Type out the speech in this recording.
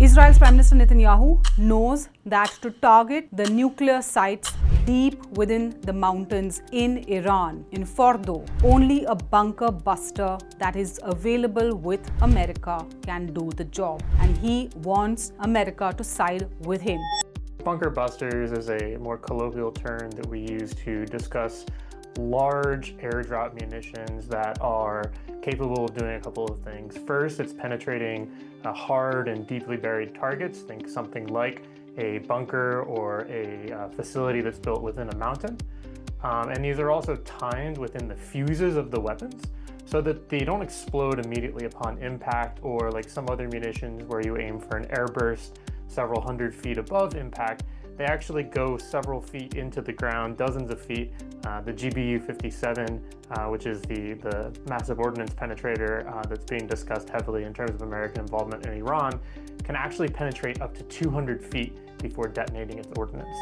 Israel's Prime Minister Netanyahu knows that to target the nuclear sites deep within the mountains in Iran, in Fordow, only a bunker buster that is available with America can do the job. And he wants America to side with him. Bunker busters is a more colloquial term that we use to discuss large airdrop munitions that are capable of doing a couple of things. First, it's penetrating hard and deeply buried targets. Think something like a bunker or a facility that's built within a mountain. And these are also timed within the fuses of the weapons so that they don't explode immediately upon impact, or like some other munitions where you aim for an airburst several hundred feet above impact. They actually go several feet into the ground, dozens of feet. The GBU-57, which is the massive ordnance penetrator that's being discussed heavily in terms of American involvement in Iran, can actually penetrate up to 200 feet before detonating its ordnance.